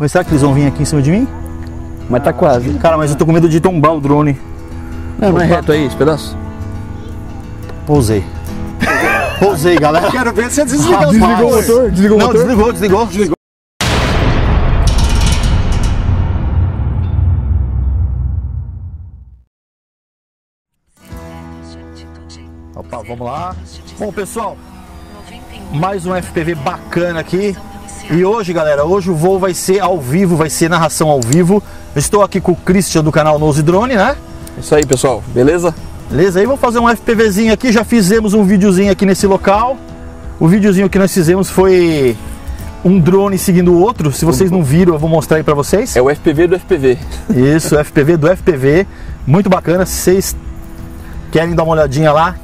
Mas será que eles vão vir aqui em cima de mim? Mas tá quase. Cara, mas eu tô com medo de tombar o drone. Não, não é reto aí, esse pedaço? Pousei. Pousei, galera. Quero ver se desligar. Desligou o motor? Desligou o motor? Não, desligou. Opa, vamos lá. Bom, pessoal, mais um FPV bacana aqui. E hoje, galera, hoje o voo vai ser ao vivo, vai ser narração ao vivo. Eu estou aqui com o Cristian do canal Nosy Drone, né? Isso aí, pessoal, beleza? Beleza, aí vamos fazer um FPVzinho aqui. Já fizemos um videozinho aqui nesse local. O videozinho que nós fizemos foi um drone seguindo o outro. Se vocês não viram, eu vou mostrar aí pra vocês. É o FPV do FPV. Isso, o FPV do FPV. Muito bacana, se vocês querem dar uma olhadinha lá.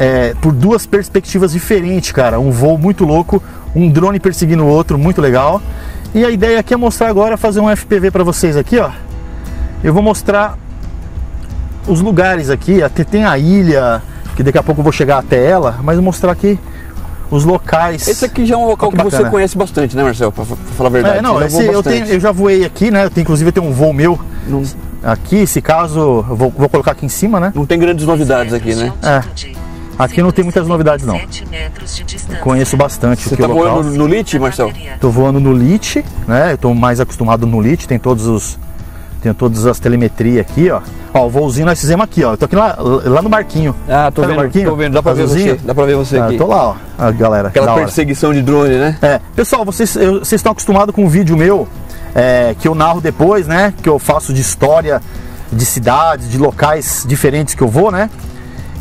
É, por duas perspectivas diferentes, cara. Um voo muito louco, um drone perseguindo o outro, muito legal. E a ideia aqui é mostrar agora, fazer um FPV pra vocês aqui, ó. Eu vou mostrar os lugares aqui, até tem a ilha, que daqui a pouco eu vou chegar até ela, mas vou mostrar aqui os locais. Esse aqui já é um local que você conhece bastante, né, Marcel? Pra falar a verdade. É, não, eu já voei aqui, né? Inclusive tem um voo meu. Não. Aqui, se caso, vou colocar aqui em cima, né? Não tem grandes novidades aqui, né? É. Aqui não tem muitas novidades, não. Eu conheço bastante. Você tá voando no Lite, Marcel? Tô voando no Lite, né? Eu tô mais acostumado no Lite, tem todas as telemetrias aqui, ó. Ó, o voozinho nós fizemos aqui, ó. Eu tô aqui lá no Marquinho. Ah, tô vendo, Marquinho? Tô vendo, dá pra ver você. Dá pra ver você aqui. Eu tô lá, ó, a galera. Aquela perseguição de drone, né? É. Pessoal, vocês estão acostumados com um vídeo meu, que eu narro depois, né? Que eu faço de história, de cidades, de locais diferentes que eu vou, né?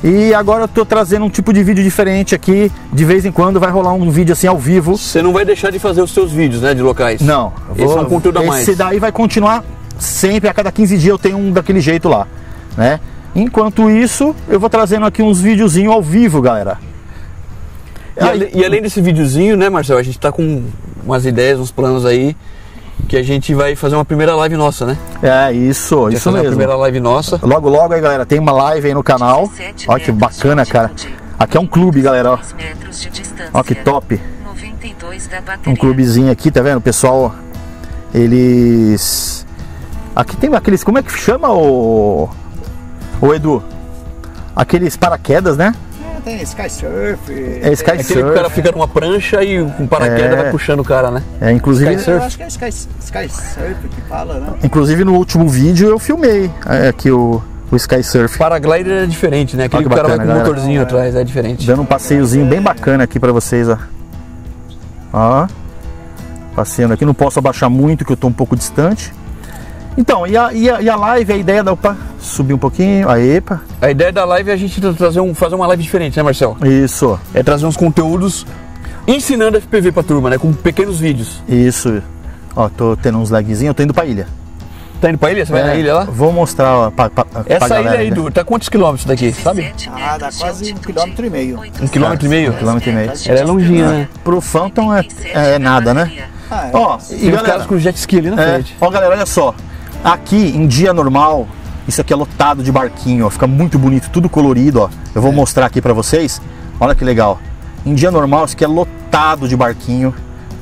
E agora eu tô trazendo um tipo de vídeo diferente aqui. De vez em quando vai rolar um vídeo assim ao vivo. Você não vai deixar de fazer os seus vídeos, né, de locais? Não. Esse é um conteúdo a mais. Esse daí vai continuar sempre, a cada 15 dias eu tenho um daquele jeito lá, né? Enquanto isso, eu vou trazendo aqui uns videozinhos ao vivo, galera. E além desse videozinho, né, Marcel, a gente tá com umas ideias, uns planos aí, que a gente vai fazer uma primeira live nossa, né? É, isso, isso mesmo. A primeira live nossa. Logo, logo aí, galera, tem uma live aí no canal. Olha que bacana, cara. Aqui é um clube, galera, ó. Olha que top. Um clubezinho aqui, tá vendo? O pessoal, eles... Aqui tem aqueles... Como é que chama, o Edu? Aqueles paraquedas, né? Tem Sky Surf. É Sky Surf. Aquele que o cara fica numa prancha e com paraquedas vai puxando o cara, né? É, inclusive. Eu acho que é Sky Surf que fala, né? Inclusive no último vídeo eu filmei aqui o Sky Surf. Paraglider é diferente, né? Aquele que o cara vai com um motorzinho atrás, é diferente. Dando um passeiozinho bem bacana aqui pra vocês, ó. Ó. Passeando aqui. Não posso abaixar muito que eu tô um pouco distante. Então, e a live, a ideia da... Opa, subir um pouquinho, aí, epa. A ideia da live é a gente fazer uma live diferente, né, Marcel? Isso. É trazer uns conteúdos ensinando FPV pra turma, né, com pequenos vídeos. Isso. Ó, tô tendo uns lagzinhos, eu tô indo pra ilha. Tá indo pra ilha? Você vai na ilha lá? Vou mostrar, ó, essa pra ilha aí, Edu, tá quantos quilômetros daqui, sabe? Ah, dá quase 1,5 km. 1,5 km? 1,5 km. Ela é longinha, né? Pro Phantom é nada, né? Ah, é. Ó, e os caras com jet ski ali na frente. Ó, galera, olha só. Aqui, em dia normal, isso aqui é lotado de barquinho, ó. Fica muito bonito, tudo colorido, ó. Eu vou mostrar aqui pra vocês. Olha que legal. Em dia normal, isso aqui é lotado de barquinho,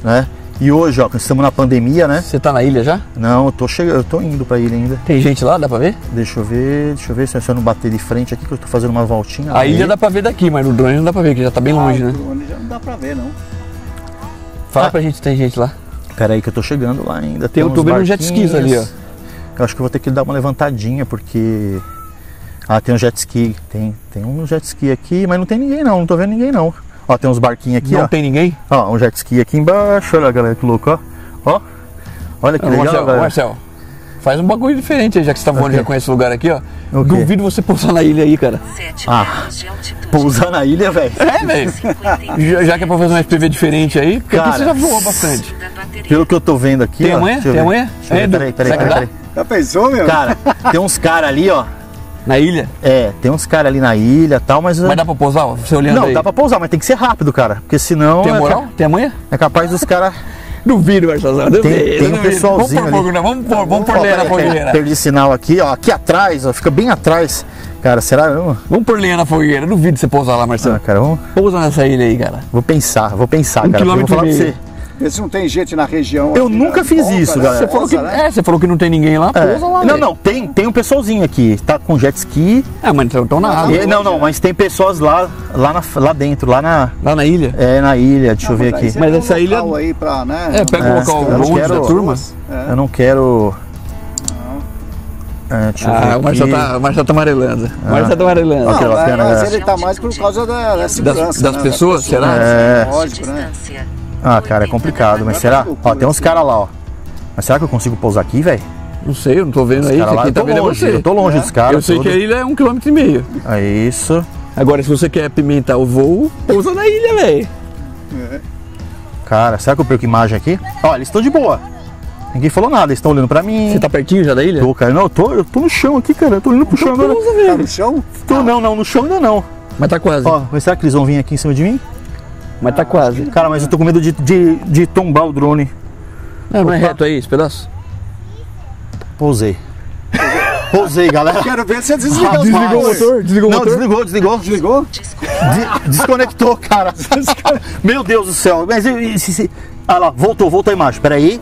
né? E hoje, ó, estamos na pandemia, né? Você tá na ilha já? Não, eu tô indo pra ilha ainda. Tem gente lá, dá pra ver? Deixa eu ver se eu não bater de frente aqui, que eu tô fazendo uma voltinha. A ilha dá pra ver daqui, mas no drone não dá pra ver, que já tá bem longe, né? No drone já não dá pra ver, não. Fala pra gente, tem gente lá. Pera aí que eu tô chegando lá ainda. Tem uns barquinhos, jet skis ali, ó. Eu acho que eu vou ter que dar uma levantadinha, porque... Ah, tem um jet ski. Tem um jet ski aqui, mas não tem ninguém não. Não tô vendo ninguém não. Ó, tem uns barquinhos aqui, Não tem ninguém? Ó, um jet ski aqui embaixo. Olha, galera, que louco, ó. Ó. Olha que legal, Marcel, galera. Marcel, faz um bagulho diferente, já que você tá voando, já conhece o lugar aqui, ó. Okay. Duvido você pousar na ilha aí, cara. Ah, pousar na ilha, velho? É, velho. Já que é pra fazer um FPV diferente aí, porque cara, aqui você já voou bastante. Pelo que eu tô vendo aqui, ó. Amanhã? Tem amanhã? É, peraí. Já pensou, meu? Cara, tem uns caras ali, ó. Na ilha? É, tem uns caras ali na ilha e tal, mas... Mas dá pra pousar, ó, você olhando? Não, dá pra pousar, mas tem que ser rápido, cara. Porque senão... Tem moral? Tem amanhã? É capaz dos caras... Duvido, Marcelzão. Tem um pessoalzinho ali. Vamos pôr lenha na fogueira. Perdi sinal aqui, ó. Aqui atrás, ó. Fica bem atrás. Cara, será mesmo? Vamos pôr lenha na fogueira. Duvido você pousar lá, Marcelo. Ah, cara, vamos... Pousa nessa ilha aí, cara. Vou pensar, cara. 1,5 km. Eles não tem gente na região. Eu nunca fiz isso, galera. Você falou que, né? É, você falou que não tem ninguém lá, pousa lá. Não, não, tem um pessoalzinho aqui. Tá com jet ski. É, mas não estão na água. Não, não, mas tem pessoas lá dentro, lá na ilha. É, na ilha, deixa eu ver aqui. Mas essa ilha aí pra, né? É, pega o local longe da turma. Eu não quero. É, o Marcel tá amarelando. O Marcel tá amarelando. Não, mas ele tá mais por causa da segurança. Das pessoas, será? É, lógico, né? Ah, cara, é complicado, mas será? Ó, tem uns caras lá, ó. Mas será que eu consigo pousar aqui, velho? Não sei, eu não tô vendo aí. Quem tá vendo é você. Eu tô longe dos caras. Eu sei que a ilha é 1,5 km. É isso. Agora, se você quer pimentar o voo, pousa na ilha, velho. É. Cara, será que eu perco imagem aqui? Ó, eles estão de boa. Ninguém falou nada, eles estão olhando pra mim. Você tá pertinho já da ilha? Tô, cara. Não, eu tô no chão aqui, cara. Eu tô olhando pro chão agora. Tá no chão? Tô, não, no chão ainda não. Mas tá quase. Ó, mas será que eles vão vir aqui em cima de mim? Mas tá quase. Cara, mas eu tô com medo de tombar o drone. Não, não é reto aí esse pedaço? Pousei. Pousei, galera. Quero ver se você desligou. Desligou o motor? Desligou o motor? Não, desligou. Desconectou, cara. Meu Deus do céu. Mas ah lá, voltou a imagem. Pera aí.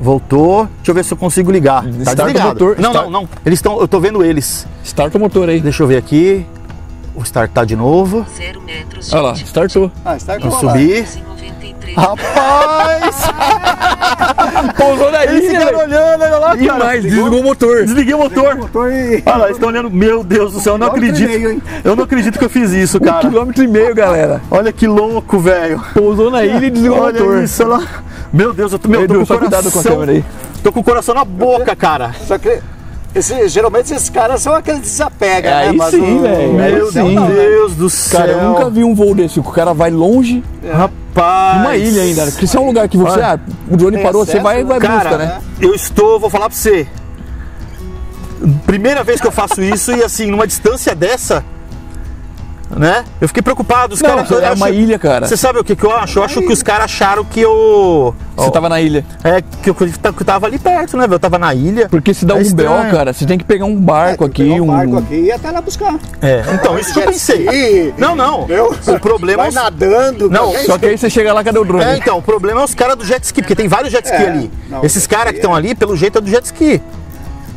Voltou. Deixa eu ver se eu consigo ligar. Tá desligado. Não. Eles estão, eu tô vendo eles. Start o motor aí. Deixa eu ver aqui. Vou startar de novo. 0 metros. Olha lá, startou. Ah, startou. Vou subir. Rapaz! Pousou na ilha, velho. Olhando, olha lá, cara. E mais, desligou o motor. Desliguei o motor. E... olha lá, eles estão olhando. Meu Deus do céu, eu não acredito. Eu não acredito que eu fiz isso, cara. 1,5 km, galera. Olha que louco, velho. Pousou na ilha e desligou o motor. Olha isso, olha lá. Meu Deus, eu tô com o coração. Cuidado com a câmera aí. Tô com o coração na boca, cara. Só que... geralmente esses caras são aqueles que desapegam, né? Mas sim, velho. Meu Deus do céu. Cara, eu nunca vi um voo desse. O cara vai longe, rapaz. Uma ilha ainda. Porque se é um lugar que você... ah, o drone parou, excesso, você vai cara, busca, né? Eu estou... vou falar pra você. Primeira vez que eu faço isso e assim, numa distância dessa... né? Eu fiquei preocupado. Os caras... é uma ilha, cara. Você sabe o que eu acho? Eu acho que os caras acharam que eu... você tava na ilha. É, que eu tava ali perto, né? Eu tava na ilha. Porque se dá um B.O., cara, você tem que pegar um barco aqui. Um barco aqui e até lá buscar. É, então, isso que eu pensei. Não. O problema é... vai nadando. Não, só que aí você chega lá, cadê o drone? É, então, o problema é os caras do jet ski, porque tem vários jet ski ali. Esses caras que estão ali, pelo jeito, é do jet ski.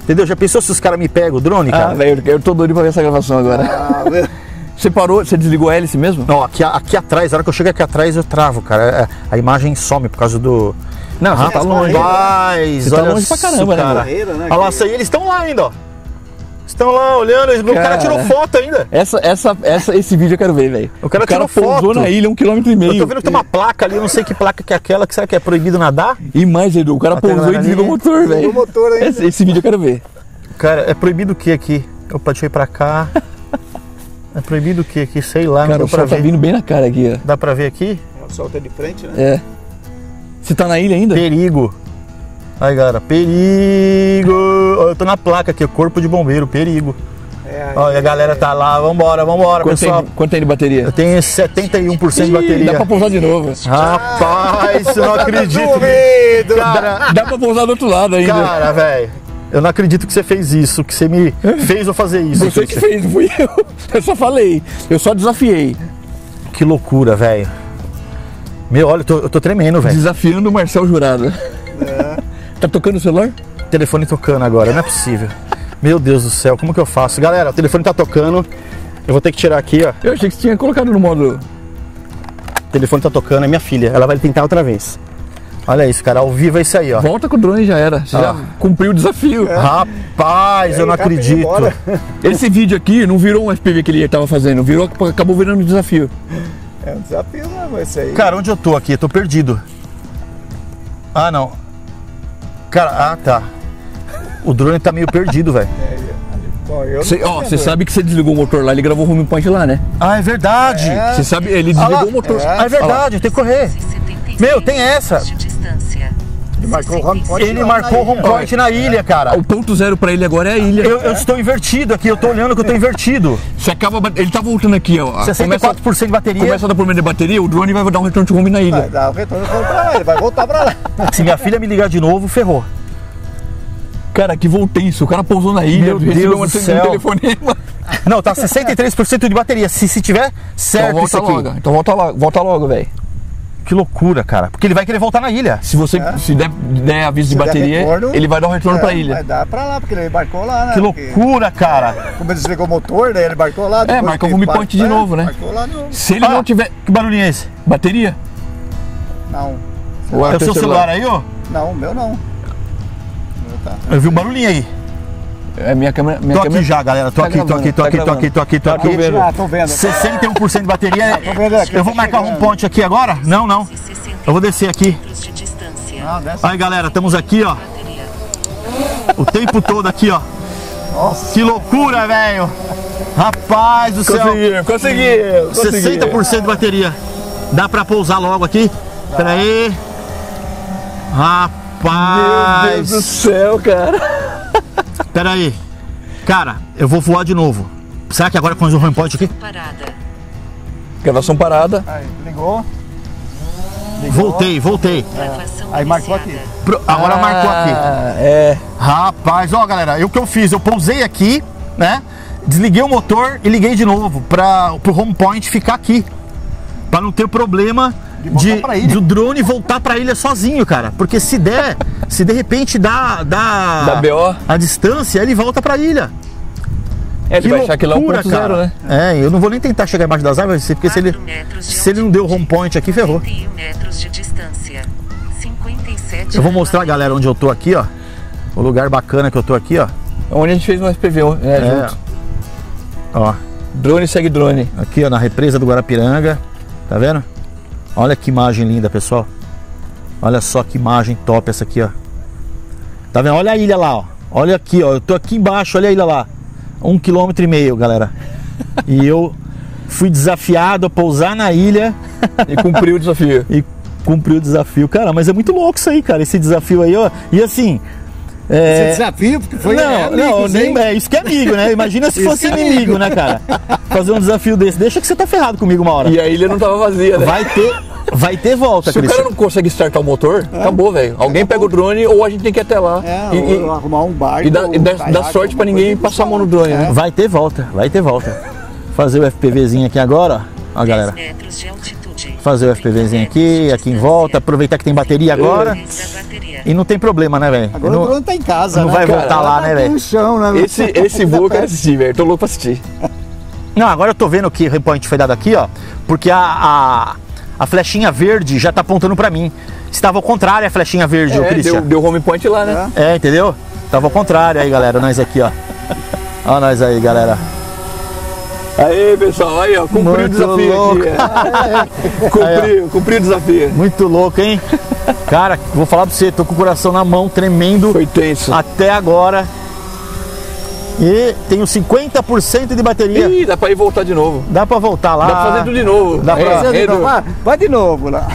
Entendeu? Já pensou se os caras me pegam o drone, cara? Ah, velho, eu tô doido pra ver essa gravação agora. Ah, velho. Você parou, você desligou a hélice mesmo? Não, aqui atrás, a hora que eu chego aqui atrás eu travo, cara. A imagem some por causa do... não, você tá longe. Rapaz, você olha, tá longe pra caramba, cara. Barreira, né? Olha lá, isso aí, eles estão lá ainda, ó. Estão lá olhando, o cara tirou foto ainda. Esse vídeo eu quero ver, velho. O cara pousou na ilha 1,5 km. Eu tô vendo que tem uma placa ali, eu não sei que placa que é aquela, que será que é proibido nadar? E mais, Edu, o cara pousou e desligou o motor, velho. Desligou o motor ainda. Esse vídeo eu quero ver. Cara, é proibido o que aqui? Eu deixei pra cá... é proibido o que aqui? Sei lá, cara, não dá pra ver. O sol tá vindo bem na cara aqui, ó. Dá pra ver aqui? O sol tá de frente, né? É. Você tá na ilha ainda? Perigo. Aí, galera, perigo. Eu tô na placa aqui, Corpo de Bombeiro, perigo. Olha, a galera tá lá, vambora, pessoal. Quanto tem de bateria? Eu tenho 71% de bateria. Dá pra pousar de novo. Rapaz, eu não acredito. Cara, dá pra pousar do outro lado ainda. Cara, velho. Eu não acredito que você fez isso, que você me fez eu fazer isso. Você que fez, não fui eu. Eu só falei, eu só desafiei. Que loucura, velho. Meu, olha, eu tô tremendo, velho. Desafiando o Marcel Jurado. É. Tá tocando o celular? O telefone tocando agora, não é possível. Meu Deus do céu, como que eu faço? Galera, o telefone tá tocando. Eu vou ter que tirar aqui, ó. Eu achei que você tinha colocado no modo... o telefone tá tocando, é minha filha. Ela vai tentar outra vez. Olha isso, cara, ao vivo é isso aí, ó. Volta com o drone, já era. Você já cumpriu o desafio. É. Rapaz, eu não acredito. Esse vídeo aqui não virou um FPV que ele estava fazendo, acabou virando um desafio. É um desafio mesmo esse aí. Cara, onde eu tô aqui? Eu tô perdido. Ah, não. Cara, tá. O drone tá meio perdido, velho. Você sabe que você desligou o motor lá, ele gravou o home point lá, né? Ah, é verdade. Você sabe, ele desligou o motor. Ah, é verdade, tem que correr. Meu, tem essa. Ele marcou o home point na ilha, cara. O ponto zero pra ele agora é a ilha. Eu estou invertido aqui, eu tô olhando que eu tô invertido. Você acaba, ele tá voltando aqui, ó. 64% de bateria. Começa da primeira de bateria, o drone vai dar um retorno de home na ilha. Vai dar um retorno de home pra lá, ele vai voltar pra lá. Se minha filha me ligar de novo, ferrou. Cara, que voo tenso, o cara pousou na ilha, recebeu um telefonema. Não, tá 63% de bateria, se tiver certo isso aqui. Então volta logo, velho. Que loucura, cara. Porque ele vai querer voltar na ilha. Se você se der aviso de bateria, retorno, ele vai dar um retorno pra ilha. Vai dar pra lá, porque ele embarcou lá, né? Que loucura, cara. Como ele desligou o motor, daí ele embarcou lá. É, marcou o home point de novo, né? Lá no... Se ele não tiver... Que barulhinho é esse? Bateria? Não. É o seu celular aí, ó? Não, o meu não. Eu vi um barulhinho aí. É minha câmera. Tô aqui já, galera. Tô aqui. 61% de bateria. Eu vou marcar um ponte aqui agora? Não, não. Eu vou descer aqui. Aí, galera, estamos aqui, ó. O tempo todo aqui, ó. Nossa, que loucura, velho. Rapaz do céu. Consegui. 60% de bateria. Dá pra pousar logo aqui? Pera aí. Rapaz. Meu Deus do céu, cara. Pera aí, cara, eu vou voar de novo. Será que agora com o home point aqui? Parada. Gravação parada. Aí, ligou. Voltei. Aí marcou aqui. Agora marcou aqui. É. Rapaz, ó, galera, o que eu fiz? Eu pousei aqui, né? Desliguei o motor e liguei de novo para o home point ficar aqui, para não ter problema do drone voltar para a ilha sozinho, cara. Porque se der, se de repente dá BO a distância, ele volta para a ilha. É, ele vai achar que lá é o ponto zero, né? É, eu não vou nem tentar chegar embaixo das árvores, porque se ele não deu o home point aqui, ferrou. Eu vou mostrar, galera, onde eu tô aqui, ó. O lugar bacana que eu tô aqui, ó. Onde a gente fez um SPV, junto. Ó. Drone segue drone. Aqui, ó, na represa do Guarapiranga. Tá vendo? Olha que imagem linda, pessoal. Olha só que imagem top essa aqui, ó. Tá vendo? Olha a ilha lá, ó. Olha aqui, ó. Eu tô aqui embaixo, olha a ilha lá. 1,5 km, galera. E eu fui desafiado a pousar na ilha. E cumpriu o desafio. Cara, mas é muito louco isso aí, cara. Esse desafio aí, ó. E assim... Esse desafio, porque foi isso que é amigo, né? Imagina se fosse inimigo, né, cara? Fazer um desafio desse, deixa que você tá ferrado comigo uma hora. E a ilha não tava vazia, né? Vai ter volta, Cristian. Se o cara não consegue startar o motor, acabou, velho. Alguém pega o drone ou a gente tem que ir até lá. E arrumar um barco. E dá sorte pra ninguém passar a mão no drone, né? Vai ter volta. Fazer o FPVzinho aqui agora, ó, galera. Fazer o FPVzinho aqui em volta, aproveitar que tem bateria agora. E não tem problema, né, velho? Agora o drone tá em casa, não vai voltar lá, né, velho? Esse voo eu quero assistir, velho. Tô louco pra assistir. Não, agora eu tô vendo que o repoint foi dado aqui, ó. Porque a flechinha verde já tá apontando pra mim. Estava ao contrário a flechinha verde, ô Cristian. Deu home point lá, né? É, entendeu? Tava ao contrário aí, galera. Nós aqui, ó. Ó nós aí, galera. Aí, pessoal, aí, ó, cumpriu o desafio louco. Aqui. Cumpriu o desafio. Muito louco, hein? Cara, vou falar pra você, tô com o coração na mão, tremendo. Foi tenso. Até agora. E tenho 50% de bateria. Ih, dá pra ir voltar de novo. Dá pra voltar lá. Dá pra fazer tudo de novo. Vai de novo lá.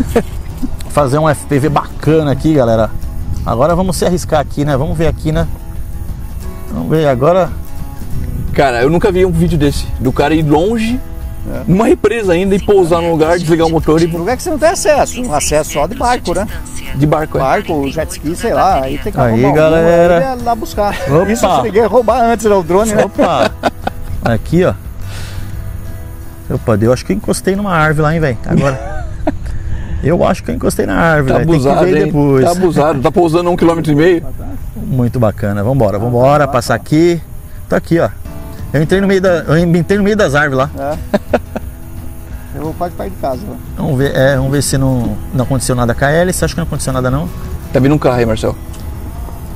Fazer um FPV bacana aqui, galera. Agora vamos se arriscar aqui, né? Vamos ver aqui, né? Vamos ver agora... Cara, eu nunca vi um vídeo desse, do cara ir longe, numa represa ainda, e pousar num lugar, desligar o motor e... Um lugar que você não tem acesso, um acesso só de barco, né? De barco, jet ski, sei lá, aí tem que arrumar galera. Lá buscar. Opa. Isso eu cheguei a roubar antes, o drone, né? Opa! Aqui, ó. Opa, eu acho que eu encostei numa árvore lá, hein, velho? Agora... Eu acho que eu encostei na árvore, tá abusado, tem que ver depois. Tá abusado, tá pousando 1,5 km. Muito bacana, vambora, passar aqui. Tá aqui, ó. Eu entrei no meio das árvores lá. Eu vou quase para de casa. Né? Vamos ver se não aconteceu nada com a hélice. Acho que não aconteceu nada, não. Tá vindo um carro aí, Marcel.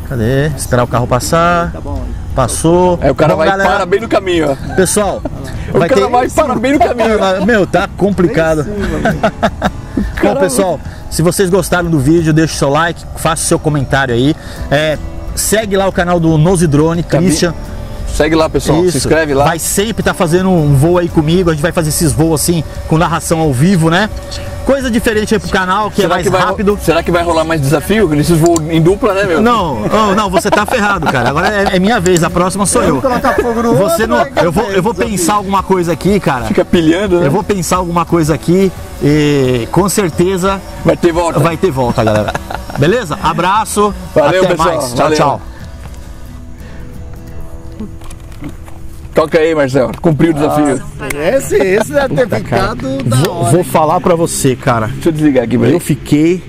Cadê? Esperar o carro passar. Tá bom. Passou. Aí o cara e para bem no caminho, ó. Pessoal, o cara vai e para bem no caminho. Meu, tá complicado. Bom, pessoal, se vocês gostaram do vídeo, deixa o seu like, faça o seu comentário aí. Segue lá o canal do Nosy Drone, Cristian. Segue lá, pessoal. Isso. Se inscreve lá. Vai sempre estar fazendo um voo aí comigo. A gente vai fazer esses voos assim, com narração ao vivo, né? Coisa diferente aí pro canal, que é mais rápido. Será que vai rolar mais desafio nesses voos em dupla, né, meu? Não, você tá ferrado, cara. Agora é minha vez, a próxima sou eu. Eu vou pensar alguma coisa aqui, cara. Fica pilhando, né? Eu vou pensar alguma coisa aqui e com certeza... Vai ter volta. Vai ter volta, galera. Beleza? Abraço. Valeu, pessoal. Até mais. Tchau, tchau. Toca aí, Marcel. Cumpriu o desafio. Esse deve ter ficado da hora. Vou falar pra você, cara. Deixa eu desligar aqui, velho. Eu fiquei...